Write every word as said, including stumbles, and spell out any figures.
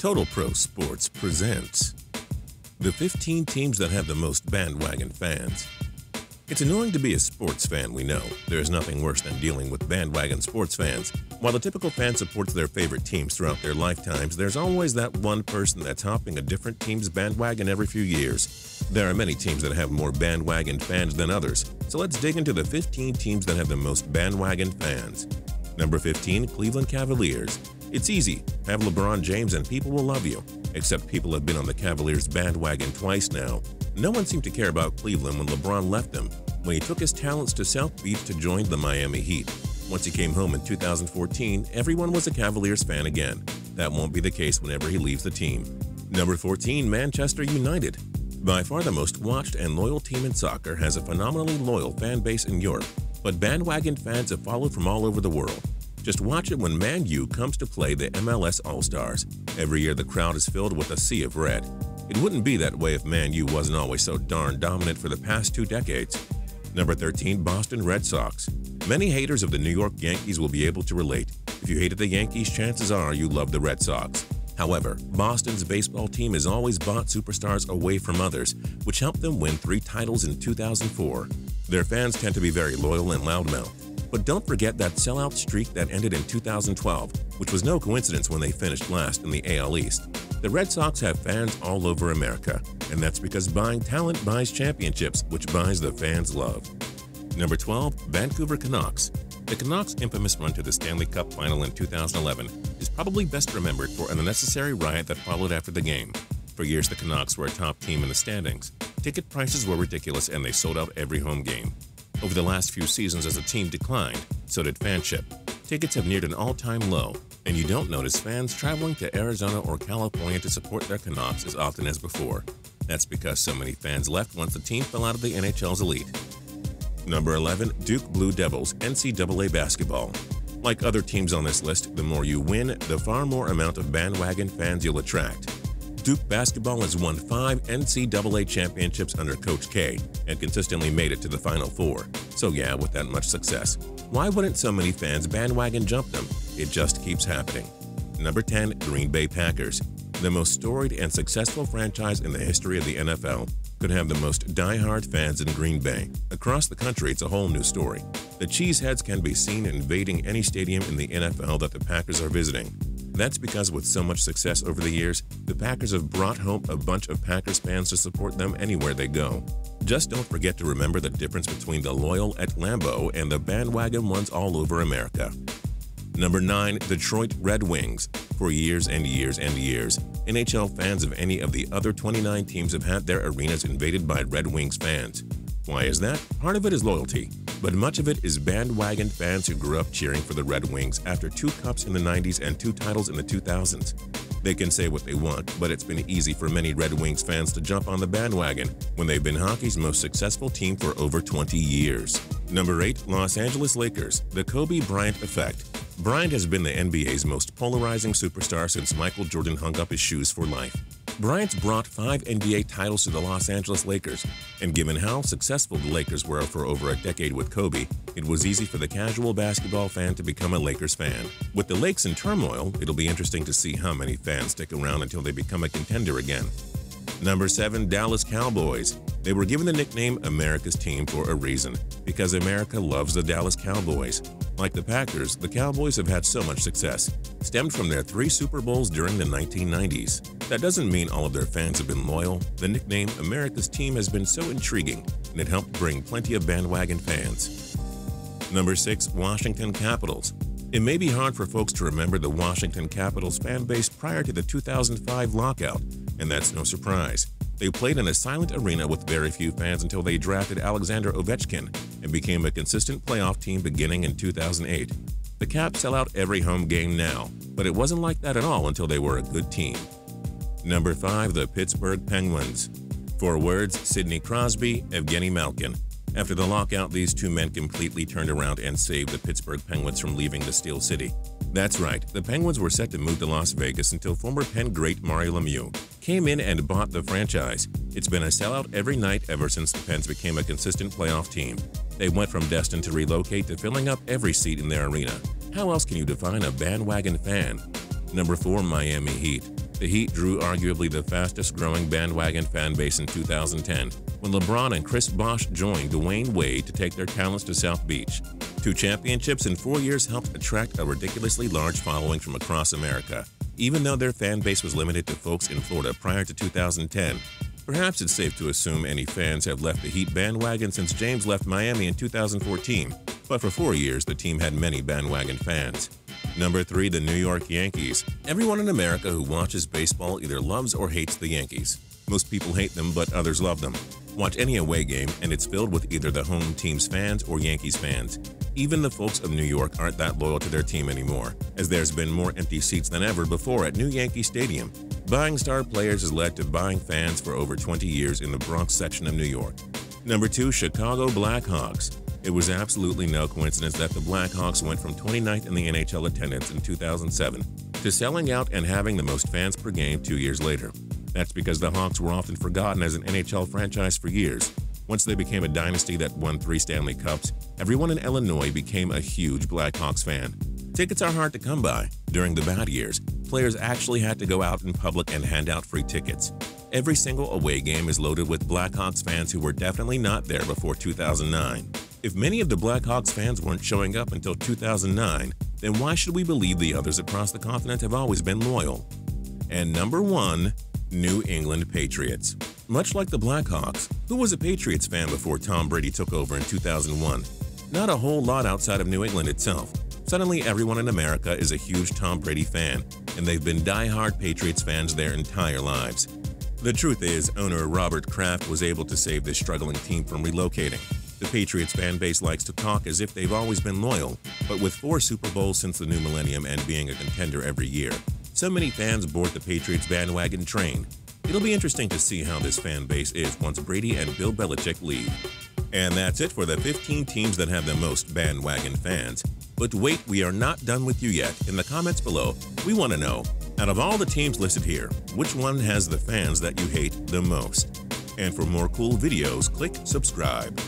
Total Pro Sports presents the fifteen teams that have the most bandwagon fans. It's annoying to be a sports fan, we know. There is nothing worse than dealing with bandwagon sports fans. While the typical fan supports their favorite teams throughout their lifetimes, there's always that one person that's hopping a different team's bandwagon every few years. There are many teams that have more bandwagon fans than others, so let's dig into the fifteen teams that have the most bandwagon fans. Number fifteen, Cleveland Cavaliers. It's easy. Have LeBron James and people will love you. Except people have been on the Cavaliers bandwagon twice now. No one seemed to care about Cleveland when LeBron left them, when he took his talents to South Beach to join the Miami Heat. Once he came home in two thousand fourteen, everyone was a Cavaliers fan again. That won't be the case whenever he leaves the team. Number fourteen, Manchester United. By far the most watched and loyal team in soccer, has a phenomenally loyal fan base in Europe, but bandwagon fans have followed from all over the world. Just watch it when Man U comes to play the M L S All-Stars. Every year the crowd is filled with a sea of red. It wouldn't be that way if Man U wasn't always so darn dominant for the past two decades. Number thirteen, Boston Red Sox. Many haters of the New York Yankees will be able to relate. If you hated the Yankees, chances are you love the Red Sox. However, Boston's baseball team has always bought superstars away from others, which helped them win three titles in two thousand four. Their fans tend to be very loyal and loudmouthed. But don't forget that sellout streak that ended in two thousand twelve, which was no coincidence when they finished last in the A L East. The Red Sox have fans all over America, and that's because buying talent buys championships, which buys the fans' love. Number twelve, Vancouver Canucks. The Canucks' infamous run to the Stanley Cup final in two thousand eleven is probably best remembered for an unnecessary riot that followed after the game. For years, the Canucks were a top team in the standings. Ticket prices were ridiculous, and they sold out every home game. Over the last few seasons, as the team declined, so did fanship. Tickets have neared an all-time low, and you don't notice fans traveling to Arizona or California to support their Canucks as often as before. That's because so many fans left once the team fell out of the N H L's elite. Number eleven, Duke Blue Devils, N C double A basketball. Like other teams on this list, the more you win, the far more amount of bandwagon fans you'll attract. Duke basketball has won five N C double A championships under Coach K and consistently made it to the Final Four. So yeah, with that much success, why wouldn't so many fans bandwagon jump them? It just keeps happening. Number ten, Green Bay Packers. The most storied and successful franchise in the history of the N F L could have the most die-hard fans in Green Bay. Across the country, it's a whole new story. The cheeseheads can be seen invading any stadium in the N F L that the Packers are visiting. That's because with so much success over the years, the Packers have brought home a bunch of Packers fans to support them anywhere they go. Just don't forget to remember the difference between the loyal at Lambeau and the bandwagon ones all over America. Number nine, Detroit Red Wings. For years and years and years, N H L fans of any of the other twenty-nine teams have had their arenas invaded by Red Wings fans. Why is that? Part of it is loyalty, but much of it is bandwagon fans who grew up cheering for the Red Wings after two cups in the nineties and two titles in the two thousands. They can say what they want, but it's been easy for many Red Wings fans to jump on the bandwagon when they've been hockey's most successful team for over twenty years. Number eight, Los Angeles Lakers, the Kobe Bryant effect. Bryant has been the N B A's most polarizing superstar since Michael Jordan hung up his shoes for life. Bryant's brought five N B A titles to the Los Angeles Lakers, and given how successful the Lakers were for over a decade with Kobe, it was easy for the casual basketball fan to become a Lakers fan. With the Lakers in turmoil, it'll be interesting to see how many fans stick around until they become a contender again. Number seven, Dallas Cowboys. They were given the nickname America's Team for a reason, because America loves the Dallas Cowboys. Like the Packers, the Cowboys have had so much success, stemmed from their three Super Bowls during the nineteen nineties. That doesn't mean all of their fans have been loyal. The nickname America's Team has been so intriguing, and it helped bring plenty of bandwagon fans. Number six, Washington Capitals. It may be hard for folks to remember the Washington Capitals fan base prior to the two thousand five lockout, and that's no surprise. They played in a silent arena with very few fans until they drafted Alexander Ovechkin and became a consistent playoff team beginning in two thousand eight. The Caps sell out every home game now, but it wasn't like that at all until they were a good team. Number five, the Pittsburgh Penguins. Four words, Sidney Crosby, Evgeny Malkin. After the lockout, these two men completely turned around and saved the Pittsburgh Penguins from leaving the Steel City. That's right, the Penguins were set to move to Las Vegas until former Penn great Mario Lemieux came in and bought the franchise. It's been a sellout every night ever since the Pens became a consistent playoff team. They went from destined to relocate to filling up every seat in their arena. How else can you define a bandwagon fan? Number four, Miami Heat. The Heat drew arguably the fastest-growing bandwagon fan base in two thousand ten, when LeBron and Chris Bosh joined Dwayne Wade to take their talents to South Beach. Two championships in four years helped attract a ridiculously large following from across America, even though their fan base was limited to folks in Florida prior to two thousand ten. Perhaps it's safe to assume any fans have left the Heat bandwagon since James left Miami in two thousand fourteen, but for four years the team had many bandwagon fans. Number three, the New York Yankees. Everyone in America who watches baseball either loves or hates the Yankees. Most people hate them, but others love them. Watch any away game and it's filled with either the home team's fans or Yankees fans. Even the folks of New York aren't that loyal to their team anymore, as there's been more empty seats than ever before at New Yankee Stadium. Buying star players has led to buying fans for over twenty years in the Bronx section of New York. Number two, Chicago Blackhawks. It was absolutely no coincidence that the Blackhawks went from twenty-ninth in the N H L attendance in two thousand seven to selling out and having the most fans per game two years later. That's because the Hawks were often forgotten as an N H L franchise for years. Once they became a dynasty that won three Stanley Cups, everyone in Illinois became a huge Blackhawks fan. Tickets are hard to come by. During the bad years, players actually had to go out in public and hand out free tickets. Every single away game is loaded with Blackhawks fans who were definitely not there before two thousand nine. If many of the Blackhawks fans weren't showing up until two thousand nine, then why should we believe the others across the continent have always been loyal? And number one, New England Patriots. Much like the Blackhawks, who was a Patriots fan before Tom Brady took over in two thousand one? Not a whole lot outside of New England itself. Suddenly, everyone in America is a huge Tom Brady fan, and they've been die-hard Patriots fans their entire lives. The truth is, owner Robert Kraft was able to save this struggling team from relocating. The Patriots fan base likes to talk as if they've always been loyal, but with four Super Bowls since the new millennium and being a contender every year, so many fans board the Patriots bandwagon train. It'll be interesting to see how this fan base is once Brady and Bill Belichick leave. And that's it for the fifteen teams that have the most bandwagon fans. But wait, we are not done with you yet. In the comments below, we want to know, out of all the teams listed here, which one has the fans that you hate the most? And for more cool videos, click subscribe.